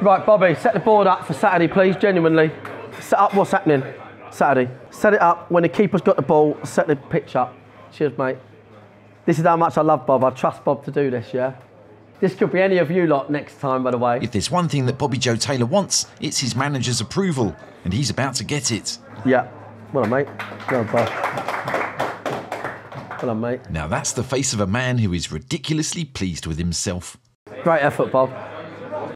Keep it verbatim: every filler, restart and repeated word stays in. Right, Bobby, set the board up for Saturday, please, genuinely. Set up what's happening Saturday. Set it up. When the keeper's got the ball, set the pitch up. Cheers, mate. This is how much I love Bob. I trust Bob to do this, yeah? This could be any of you lot next time, by the way. If there's one thing that Bobby Joe Taylor wants, it's his manager's approval, and he's about to get it. Yeah. Well done, mate. Well done, Bob. Well done, mate. Now that's the face of a man who is ridiculously pleased with himself. Great effort, Bob.